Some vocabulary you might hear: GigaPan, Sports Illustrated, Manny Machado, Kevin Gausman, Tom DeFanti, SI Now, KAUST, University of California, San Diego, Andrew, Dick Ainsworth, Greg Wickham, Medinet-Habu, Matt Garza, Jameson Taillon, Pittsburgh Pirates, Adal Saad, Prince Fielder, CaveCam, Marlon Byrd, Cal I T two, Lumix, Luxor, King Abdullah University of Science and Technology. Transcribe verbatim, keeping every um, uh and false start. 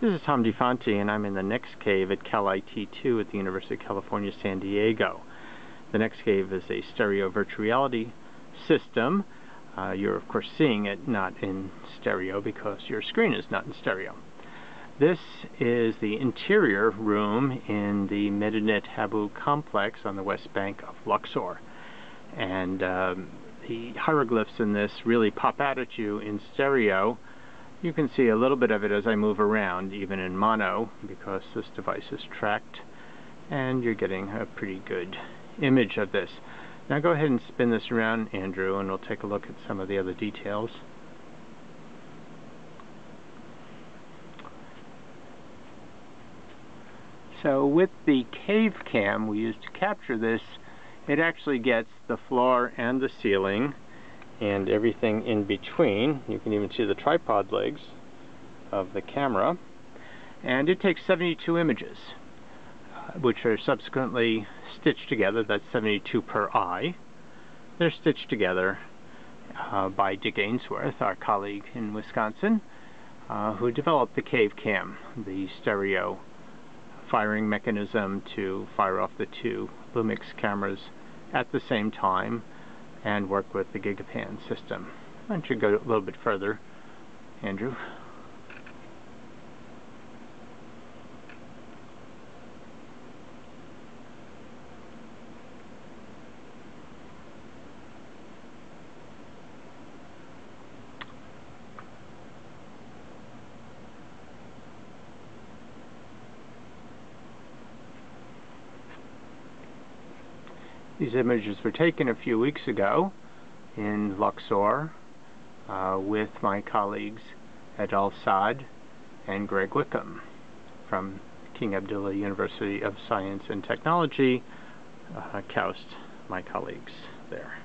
This is Tom DeFanti, and I'm in the next cave at Cal I T two at the University of California, San Diego. The next cave is a stereo virtual reality system. Uh, you're of course seeing it not in stereo because your screen is not in stereo. This is the interior room in the Medinet-Habu complex on the west bank of Luxor. And um, the hieroglyphs in this really pop out at you in stereo. You can see a little bit of it as I move around, even in mono, because this device is tracked, and you're getting a pretty good image of this. Now go ahead and spin this around, Andrew, and we'll take a look at some of the other details. So with the CaveCam we used to capture this, it actually gets the floor and the ceiling and everything in between. You can even see the tripod legs of the camera. And it takes seventy-two images, which are subsequently stitched together. That's seventy-two per eye. They're stitched together uh, by Dick Ainsworth, our colleague in Wisconsin, uh, who developed the CaveCam, the stereo firing mechanism to fire off the two Lumix cameras at the same time and work with the GigaPan system. Why don't you go a little bit further, Andrew? These images were taken a few weeks ago in Luxor uh, with my colleagues Adal Saad and Greg Wickham from King Abdullah University of Science and Technology, uh, KAUST, my colleagues there.